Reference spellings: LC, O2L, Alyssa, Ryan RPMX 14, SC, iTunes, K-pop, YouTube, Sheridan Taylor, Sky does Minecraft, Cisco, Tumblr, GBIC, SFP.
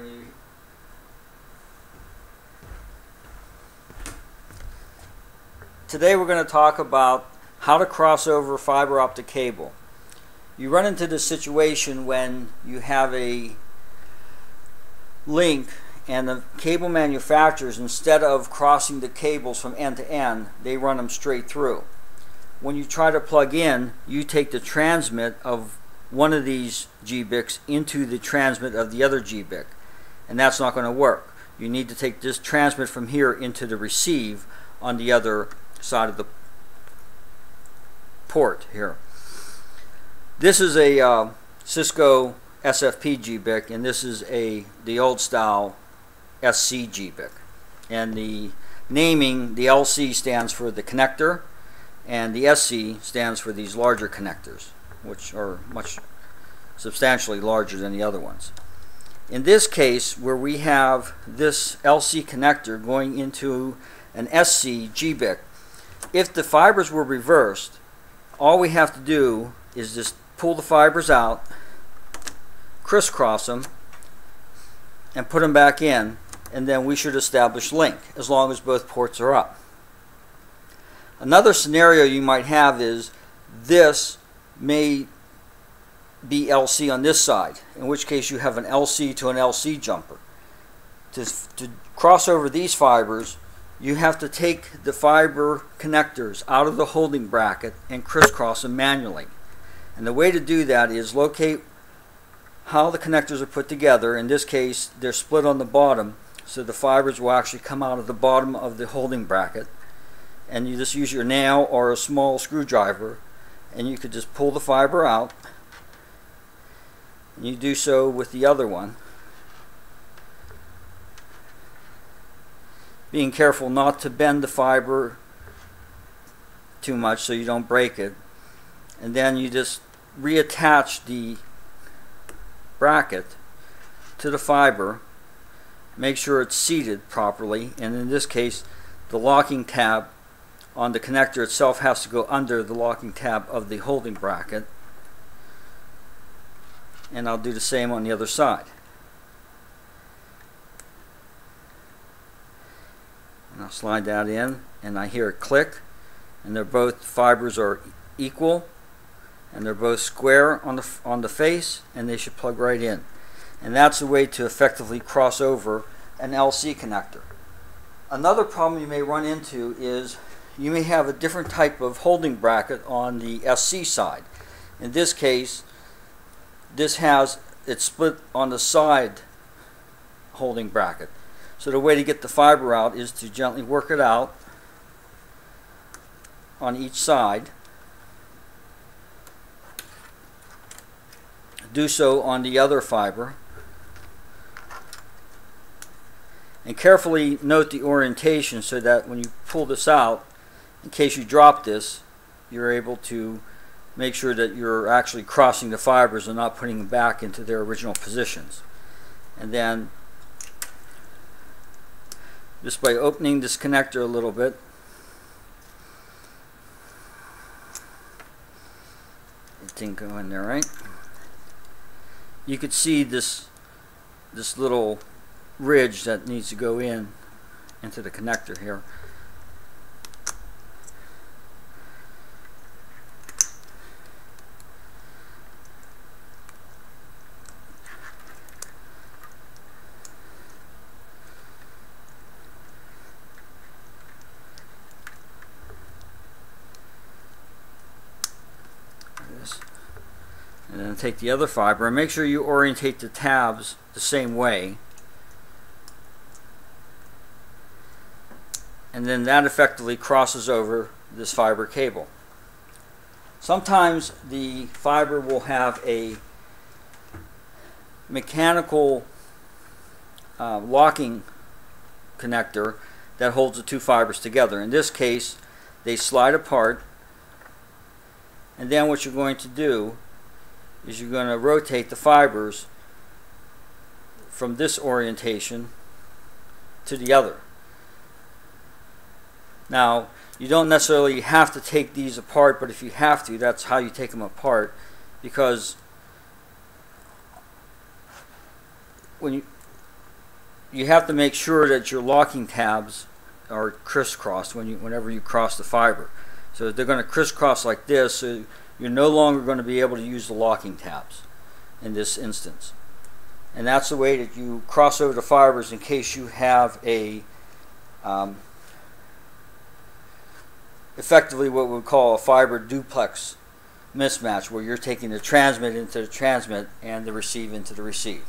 when you Today we're going to talk about how to cross over fiber optic cable. You run into this situation when you have a link and the cable manufacturers, instead of crossing the cables from end to end, they run them straight through. When you try to plug in, you take the transmit of one of these GBICs into the transmit of the other GBIC, and that's not going to work. You need to take this transmit from here into the receive on the other side of the port here. This is a Cisco SFP GBIC, and this is the old style SC GBIC, and the naming, the LC stands for the connector and the SC stands for these larger connectors, which are much substantially larger than the other ones. In this case, where we have this LC connector going into an SC GBIC, if the fibers were reversed, all we have to do is just pull the fibers out, crisscross them, and put them back in, and then we should establish link as long as both ports are up. Another scenario you might have is this may be LC on this side, in which case you have an LC to an LC jumper. To cross over these fibers, you have to take the fiber connectors out of the holding bracket and crisscross them manually. And the way to do that is locate how the connectors are put together. In this case, they're split on the bottom, so the fibers will actually come out of the bottom of the holding bracket. And you just use your nail or a small screwdriver, and you could just pull the fiber out. And you do so with the other one, being careful not to bend the fiber too much so you don't break it, and then you just reattach the bracket to the fiber, make sure it's seated properly, and in this case the locking tab on the connector itself has to go under the locking tab of the holding bracket, and I'll do the same on the other side. And I'll slide that in, and I hear a click, and they're both fibers are equal, and they're both square on the face, and they should plug right in. And that's a way to effectively cross over an LC connector. Another problem you may run into is you may have a different type of holding bracket on the SC side. In this case, this has it split on the side holding bracket. So the way to get the fiber out is to gently work it out on each side. Do so on the other fiber. And carefully note the orientation so that when you pull this out, in case you drop this, you're able to make sure that you're actually crossing the fibers and not putting them back into their original positions. And then just by opening this connector a little bit, it didn't go in there right. You could see this little ridge that needs to go in into the connector here. And then take the other fiber and make sure you orientate the tabs the same way, and then that effectively crosses over this fiber cable. Sometimes the fiber will have a mechanical locking connector that holds the two fibers together. In this case, they slide apart, and then what you're going to do is you're going to rotate the fibers from this orientation to the other. Now, you don't necessarily have to take these apart, but if you have to, that's how you take them apart, because when you, you have to make sure that your locking tabs are crisscrossed whenever you cross the fiber. So they're going to crisscross like this, so you're no longer going to be able to use the locking tabs in this instance. And that's the way that you cross over the fibers in case you have a effectively what we would call a fiber duplex mismatch, where you're taking the transmit into the transmit and the receive into the receive.